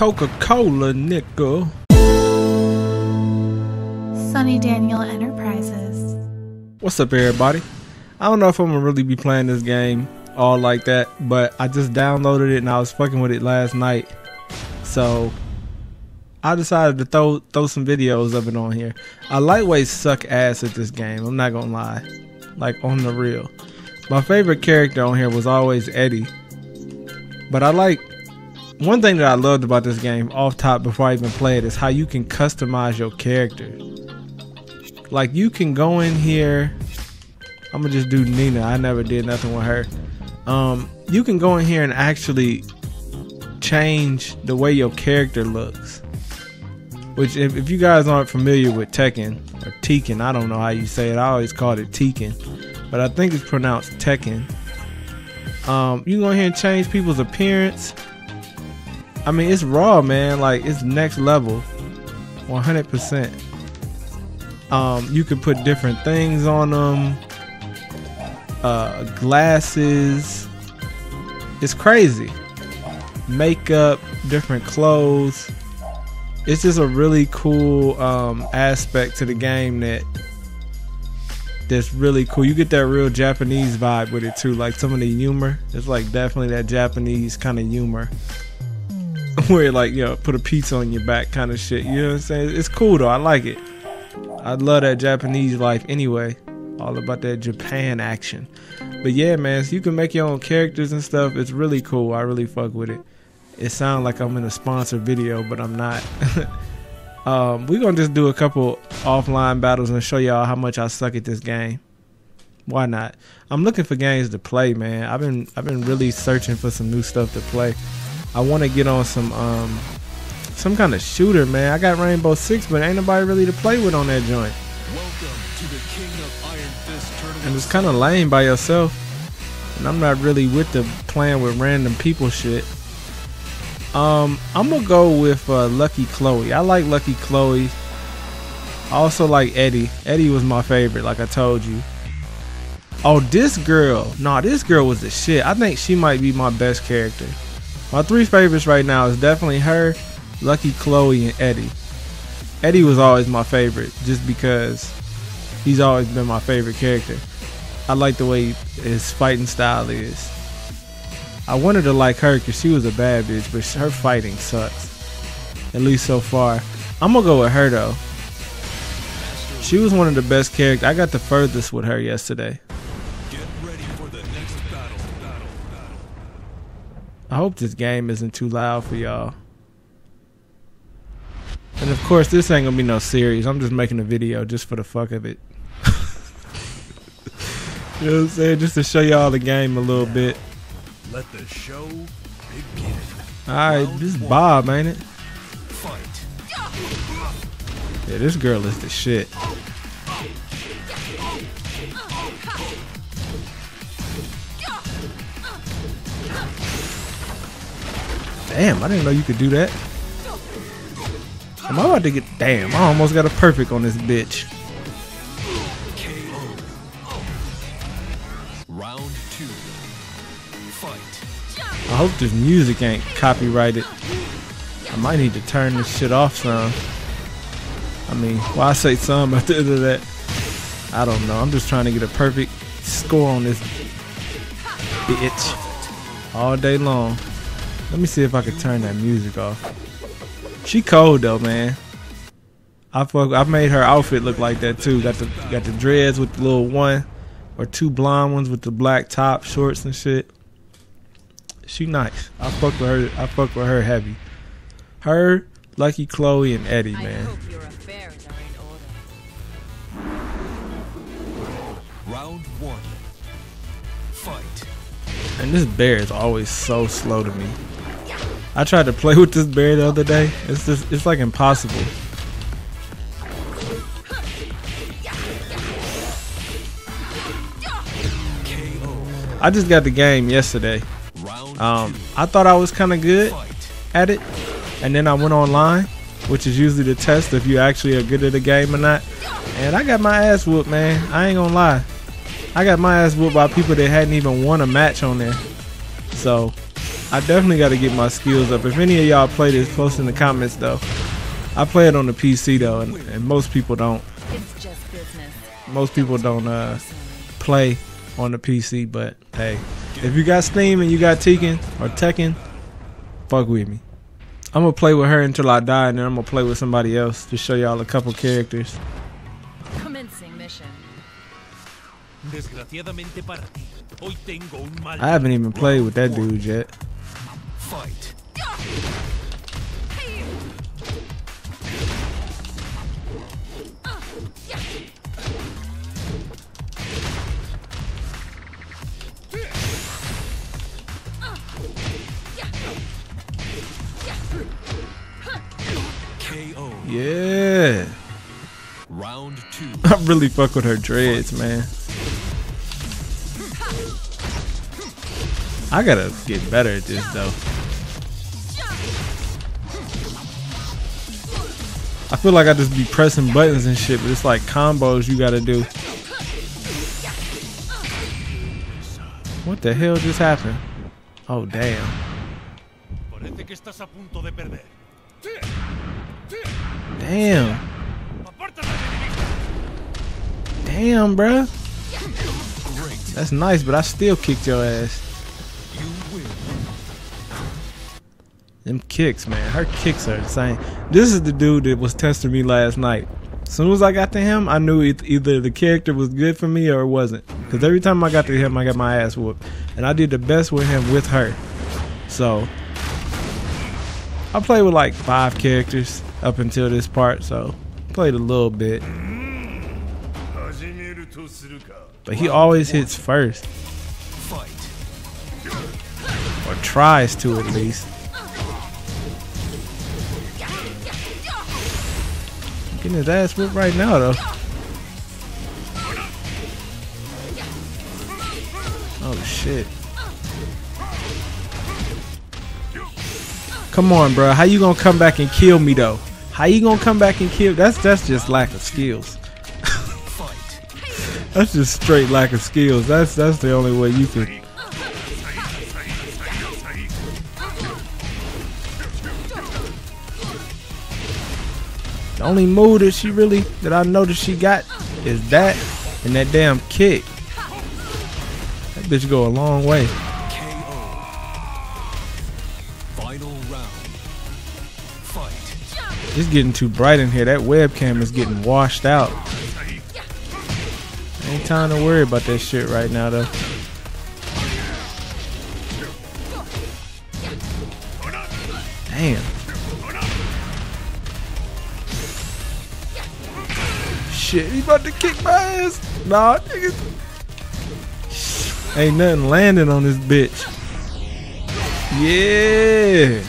Coca-Cola, nigga. Sunny Daniel Enterprises. What's up, everybody? I don't know if I'm gonna really be playing this game all like that, but I just downloaded it and I was fucking with it last night, so I decided to throw some videos of it on here. I lightweight suck ass at this game, I'm not gonna lie, like on the real. My favorite character on here was always Eddie, but I like one thing that I loved about this game off top before I even play it is how you can customize your character. Like, you can go in here, I'm gonna just do Nina, I never did nothing with her. You can go in here and actually change the way your character looks, which if you guys aren't familiar with Tekken or Tekken, I don't know how you say it, I always called it Tekken, but I think it's pronounced Tekken. You can go in here and change people's appearance. I mean, it's raw, man, like it's next level 100%. You can put different things on them, glasses, it's crazy, makeup, different clothes. It's just a really cool aspect to the game that's really cool. You get that real Japanese vibe with it too, like some of the humor, it's like definitely that Japanese kind of humor where like, you know, put a pizza on your back kind of shit, you know what I'm saying? It's cool though, I like it. I love that Japanese life anyway, all about that Japan action. But yeah, man, so you can make your own characters and stuff. It's really cool, I really fuck with it. It sounds like I'm in a sponsored video, but I'm not. We're gonna just do a couple offline battles and show y'all how much I suck at this game. Why not? I'm looking for games to play, man. I've been really searching for some new stuff to play. I want to get on some kind of shooter, man. I got Rainbow Six, but ain't nobody really to play with on that joint. Welcome to the King of Iron Fist Tournament. And it's kind of lame by yourself, and I'm not really with the playing with random people shit. I'm gonna go with Lucky Chloe. I like Lucky Chloe. I also like Eddie. Eddie was my favorite, like I told you. Oh, this girl. Nah, this girl was the shit. I think she might be my best character. My three favorites right now is definitely her, Lucky Chloe, and Eddie. Eddie was always my favorite just because he's always been my favorite character. I like the way his fighting style is. I wanted to like her because she was a bad bitch, but her fighting sucks, at least so far. I'm gonna go with her though. She was one of the best characters. I got the furthest with her yesterday. I hope this game isn't too loud for y'all. And of course, this ain't gonna be no series. I'm just making a video just for the fuck of it. You know what I'm saying? Just to show y'all the game a little bit. Let the show begin. Alright, this is Bob, ain't it? Fight. Yeah, this girl is the shit. Damn, I didn't know you could do that. Am I about to get... Damn, I almost got a perfect on this bitch. Round two. Fight. I hope this music ain't copyrighted. I might need to turn this shit off some. I mean, why I say some at the end of that? I don't know. I'm just trying to get a perfect score on this bitch all day long. Let me see if I can turn that music off. She cold though, man. I made her outfit look like that too. Got the dreads with the little one or two blonde ones with the black top shorts and shit. She nice. I fuck with her heavy. Her, Lucky Chloe, and Eddie, man. Round one. Fight. And this bear is always so slow to me. I tried to play with this bear the other day. It's just, it's like impossible. I just got the game yesterday. I thought I was kind of good at it, and then I went online, which is usually the test if you actually are good at the game or not. And I got my ass whooped, man. I ain't gonna lie. I got my ass whooped by people that hadn't even won a match on there. So I definitely got to get my skills up. If any of y'all play this, post in the comments though. I play it on the PC though, and most people don't. It's just business. Most people don't play on the PC, but hey, if you got Steam and you got Tekken, fuck with me. I'm gonna play with her until I die, and then I'm gonna play with somebody else to show y'all a couple characters. Commencing mission. I haven't even played with that dude yet. Fight. Yeah. Round two. I really fuck with her dreads, man. I gotta get better at this though. I feel like I just be pressing buttons and shit, but it's like combos you gotta do. What the hell just happened? Oh damn. Damn. Damn, bruh. That's nice, but I still kicked your ass. Them kicks, man. Her kicks are insane. This is the dude that was testing me last night. As soon as I got to him, I knew either the character was good for me or it wasn't. Because every time I got to him, I got my ass whooped. And I did the best with him with her. So, I played with like 5 characters up until this part, so played a little bit. But he always hits first. Or tries to at least. Getting his ass whipped right now though. Oh shit. Come on, bro. How you gonna come back and kill me though? How you gonna come back and kill? That's just lack of skills. That's just straight lack of skills. That's the only way you can. The only move that she really, that I noticed she got is that and that damn kick. That bitch go a long way. Final round. Fight. It's getting too bright in here. That webcam is getting washed out. Ain't time to worry about that shit right now though. Damn. Shit, he about to kick my ass. Nah, nigga. Ain't nothing landing on this bitch. Yeah.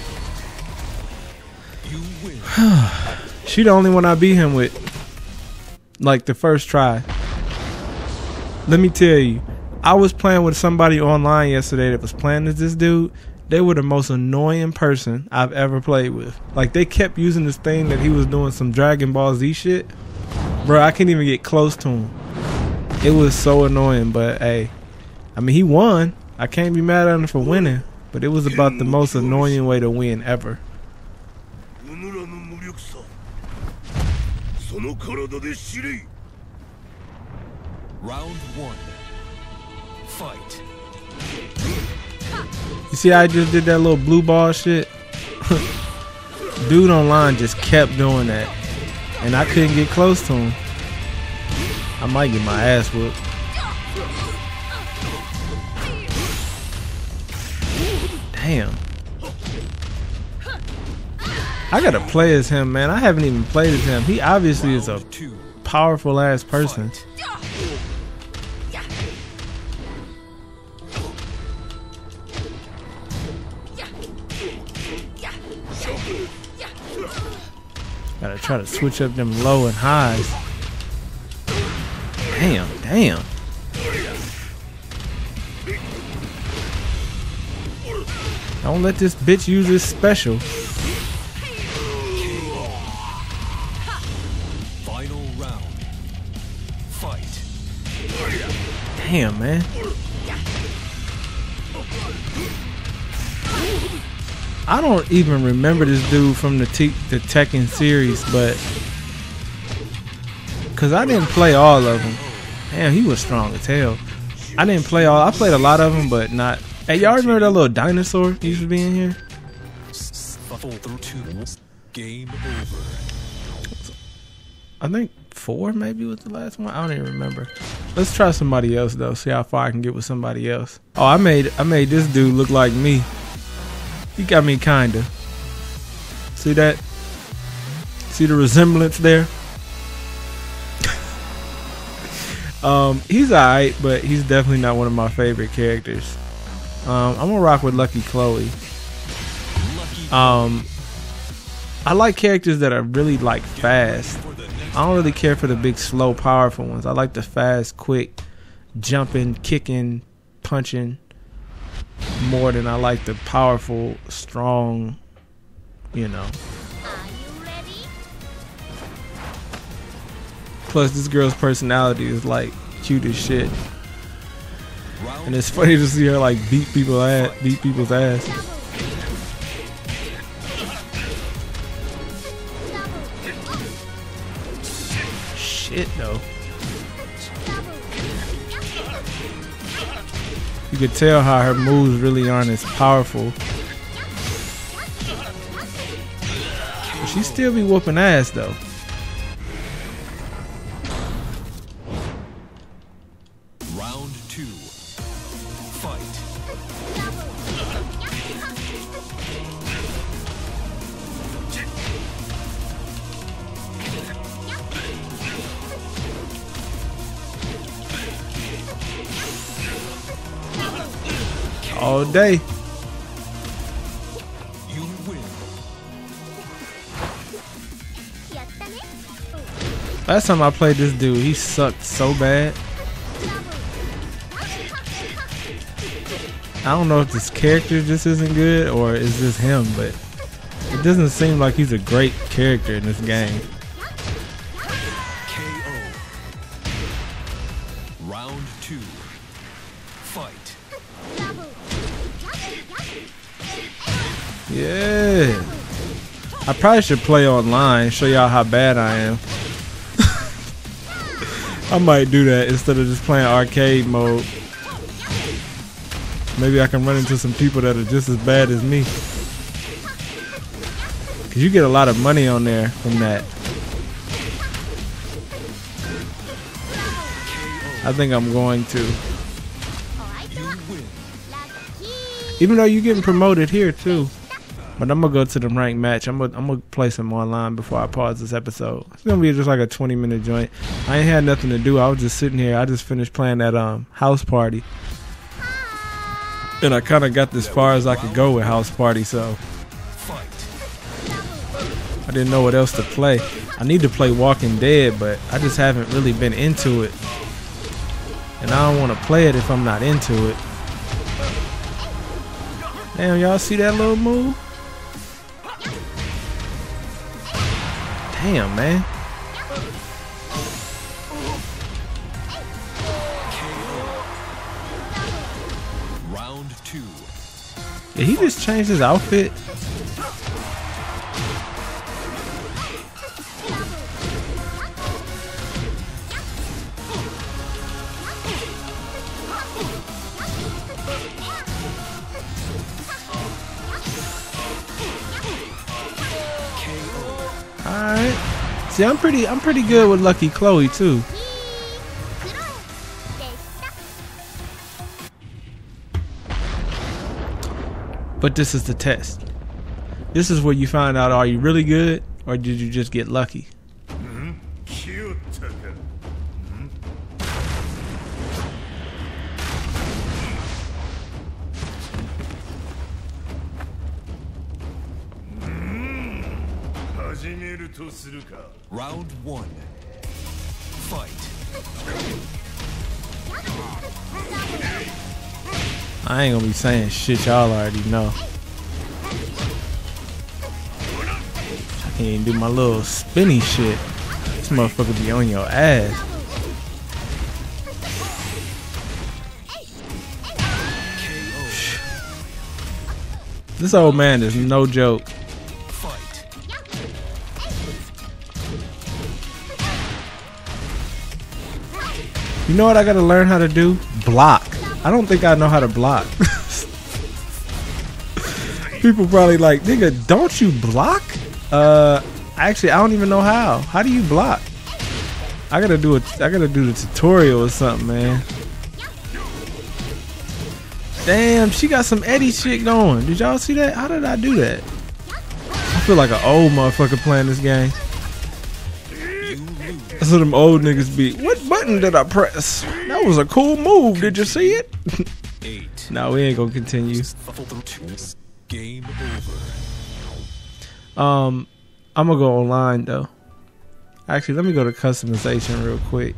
You win. She the only one I beat him with. Like the first try. Let me tell you, I was playing with somebody online yesterday that was playing as this dude. They were the most annoying person I've ever played with. Like they kept using this thing that he was doing some Dragon Ball Z shit. Bro, I couldn't even get close to him. It was so annoying, but hey, I mean, he won. I can't be mad at him for winning, but it was about the most annoying way to win ever. Round one. Fight. You see how I just did that little blue ball shit? Dude online just kept doing that. And I couldn't get close to him. I might get my ass whooped. Damn. I gotta play as him, man. I haven't even played as him. He obviously is a powerful ass person. Gotta try to switch up them low and highs. Damn, damn. Don't let this bitch use this special. Final round. Fight. Damn, man. I don't even remember this dude from the Tekken series, but because I didn't play all of them. Damn, he was strong as hell. I didn't play all. I played a lot of them, but not. Hey, y'all remember that little dinosaur he used to be in here? Game over. I think 4 maybe was the last one. I don't even remember. Let's try somebody else though. See how far I can get with somebody else. Oh, I made this dude look like me. He got me kinda. See that? See the resemblance there? He's alright, but he's definitely not one of my favorite characters. I'm gonna rock with Lucky Chloe. I like characters that are really like fast. I don't really care for the big, slow, powerful ones. I like the fast, quick, jumping, kicking, punching more than I like the powerful, strong, you know. Plus, this girl's personality is like cute as shit, and it's funny to see her like beat people's ass. Shit, though. You could tell how her moves really aren't as powerful. But she still be whooping ass though. All day. You win. Last time I played this dude, he sucked so bad. I don't know if this character just isn't good or it's just him, but it doesn't seem like he's a great character in this game. KO. Round 2. Fight. Yeah, I probably should play online, show y'all how bad I am. I might do that instead of just playing arcade mode. Maybe I can run into some people that are just as bad as me. Cause you get a lot of money on there from that. I think I'm going to. Even though you're getting promoted here too. But I'm gonna go to the ranked match. I'm gonna play some online before I pause this episode. It's gonna be just like a 20-minute joint. I ain't had nothing to do. I was just sitting here. I just finished playing that House Party. And I kinda got as far as I could go with House Party, so I didn't know what else to play. I need to play Walking Dead, but I just haven't really been into it. And I don't wanna play it if I'm not into it. Damn, y'all see that little move? Damn, man. Round 2. Did he just change his outfit? Alright. See, I'm pretty good with Lucky Chloe too. But this is the test. This is where you find out, are you really good or did you just get lucky? Round 1. Fight. I ain't gonna be saying shit y'all already know. I can't even do my little spinny shit. This motherfucker be on your ass. This old man is no joke. You know what I gotta learn how to do? Block. I don't think I know how to block. People probably like, nigga, don't you block? Actually, I don't even know how. How do you block? I gotta do the tutorial or something, man. Damn, she got some Eddie shit going. Did y'all see that? How did I do that? I feel like an old motherfucker playing this game. That's what them old niggas be. What button did I press? That was a cool move. Did you see it? Nah, we ain't gonna continue. Game over. I'm gonna go online though. Actually, let me go to customization real quick.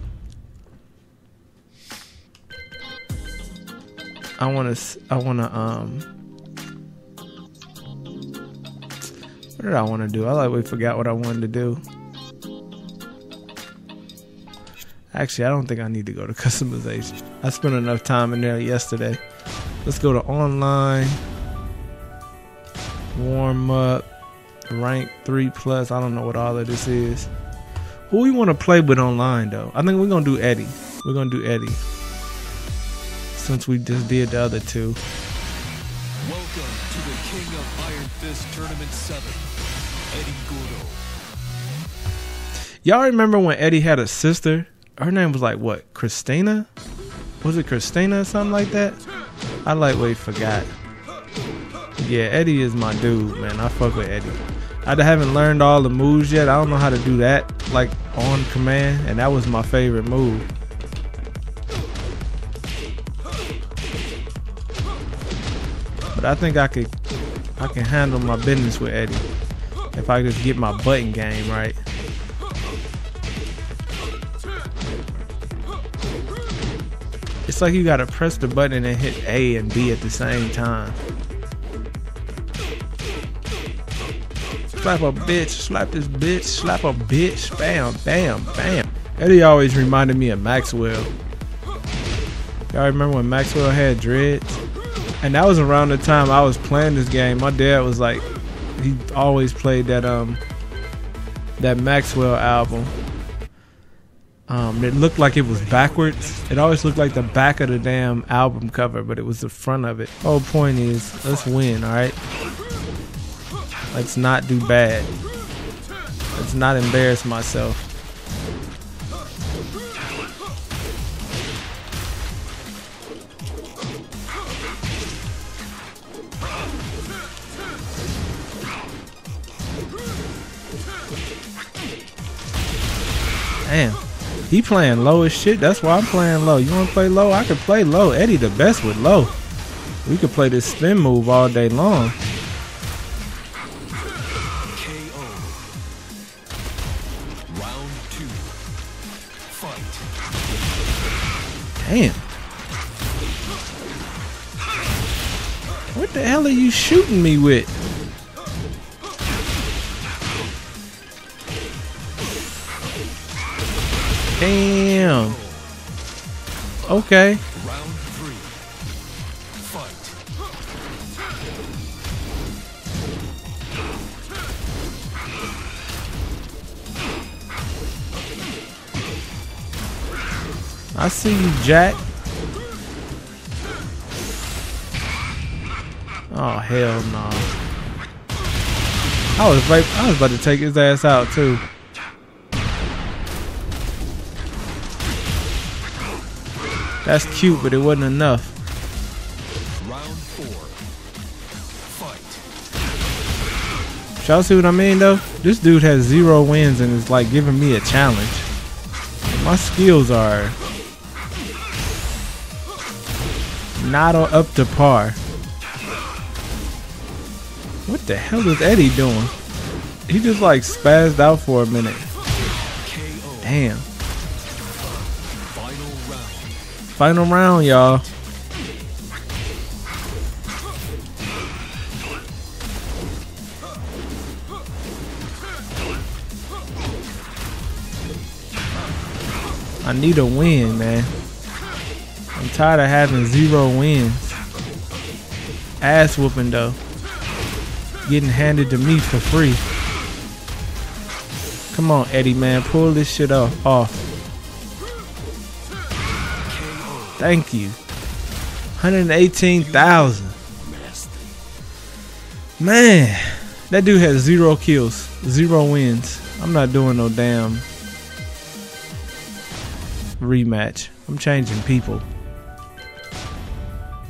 What did I want to do? I like we forgot what I wanted to do. Actually, I don't think I need to go to customization. I spent enough time in there yesterday. Let's go to online. Warm up, rank 3+. I don't know what all of this is. Who we want to play with online though? I think we're gonna do Eddie. We're gonna do Eddie since we just did the other two. Welcome to the King of Iron Fist Tournament 7. Eddie Gordo. Y'all remember when Eddie had a sister? Her name was like what? Christina? Was it Christina or something like that? I lightweight forgot. Yeah, Eddie is my dude, man. I fuck with Eddie. I haven't learned all the moves yet. I don't know how to do that, like, on command. And that was my favorite move. But I think I can handle my business with Eddie. If I just get my button game right. It's like you gotta press the button and then hit A and B at the same time. Slap a bitch, slap this bitch, slap a bitch, bam, bam, bam. Eddie always reminded me of Maxwell. Y'all remember when Maxwell had dreads? And that was around the time I was playing this game. My dad was like, he always played that Maxwell album. It looked like it was backwards. It always looked like the back of the damn album cover, but it was the front of it. Whole point is, let's win, alright? Let's not do bad. Let's not embarrass myself. Damn. He playing low as shit. That's why I'm playing low. You want to play low? I could play low. Eddie the best with low. We could play this spin move all day long. Damn. What the hell are you shooting me with? Damn. Okay. Round 3. I see you, Jack. Oh hell no! I was about to take his ass out too. That's cute, but it wasn't enough. Round 4. Y'all see what I mean, though? This dude has 0 wins and is like giving me a challenge. My skills are not up to par. What the hell is Eddie doing? He just like spazzed out for a minute. Damn. Final round, y'all. I need a win, man. I'm tired of having 0 wins. Ass whooping though. getting handed to me for free. Come on, Eddie, man. Pull this shit off. Thank you. 118,000. Man, that dude has 0 kills, 0 wins. I'm not doing no damn rematch. I'm changing people.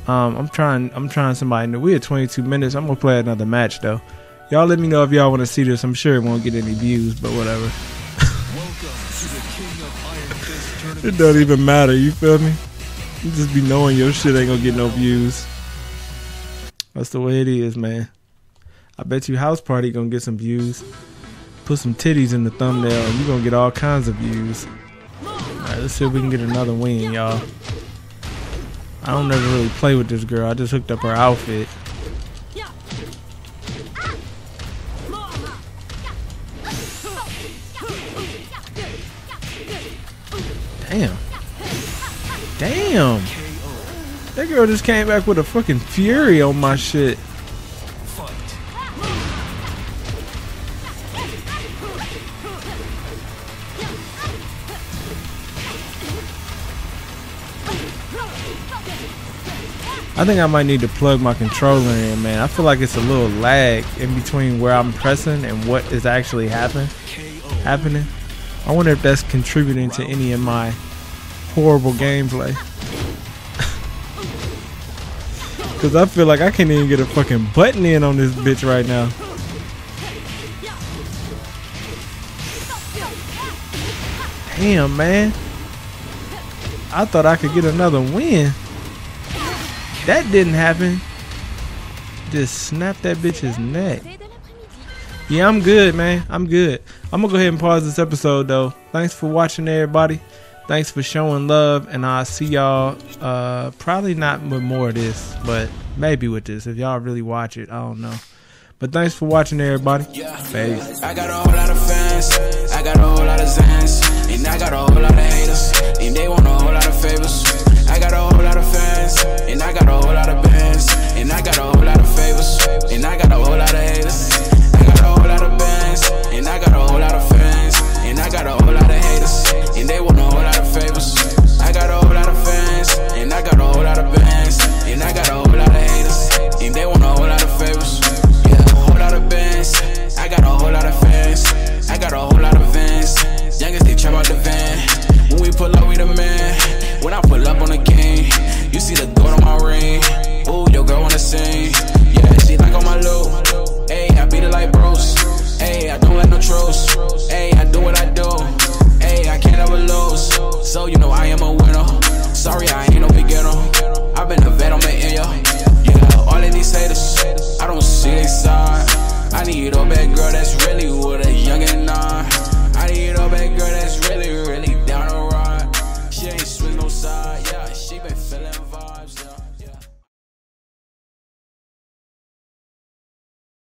I'm trying somebody new. We at 22 minutes. I'm gonna play another match though. Y'all let me know if y'all want to see this. I'm sure it won't get any views, but whatever. It doesn't even matter. You feel me? You just be knowing your shit ain't gonna get no views. That's the way it is, man. I bet you House Party gonna get some views. Put some titties in the thumbnail, and you gonna get all kinds of views. Alright, let's see if we can get another win, y'all. I don't ever really play with this girl. I just hooked up her outfit. Damn. Damn. That girl just came back with a fucking fury on my shit. I think I might need to plug my controller in, man. I feel like it's a little lag in between where I'm pressing and what is actually happening. I wonder if that's contributing to any of my horrible gameplay. Because I feel like I can't even get a fucking button in on this bitch right now. Damn, man. I thought I could get another win. That didn't happen. Just snapped that bitch's neck. Yeah, I'm good, man. I'm good. I'm going to go ahead and pause this episode, though. Thanks for watching, everybody. Thanks for showing love, and I'll see y'all probably not with more of this, but maybe with this if y'all really watch it. I don't know. But thanks for watching, everybody. Peace. I got a whole lot of fans. I got a whole lot of zans. And I got a whole lot of haters. And they want a whole lot of favors. I got a whole lot of fans. And I got a whole lot of bands. And I got a whole lot of favors. And I got a whole lot of haters. I got a whole lot of bands. And I got a whole lot of fans. And I got a whole lot of haters. And they want a whole lot of favors. I got a whole lot of fans. And I got a whole lot of bands. And I got a whole lot of haters. And they want a whole lot of favors. Yeah, a whole lot of bands. I got a whole lot of fans. I got a whole lot of vans. Youngest they trap out the van. When we pull up, we the man. When I pull up on the game, you see the gold on my ring. Ooh, your girl wanna sing. Yeah, she like on my loop. Hey, I beat it like Bruce. Hey, I don't let no truce. Hey, I do what I do. Hey, I can't ever lose. So you know I am a winner. Sorry, I ain't no beginner. I've been a vet on the area. Yeah, all of these haters, I don't see they side. I need a bad girl that's really with a youngin' nine. I need a bad girl that's really, really down to ride. She ain't switch no side. Yeah, she been feeling.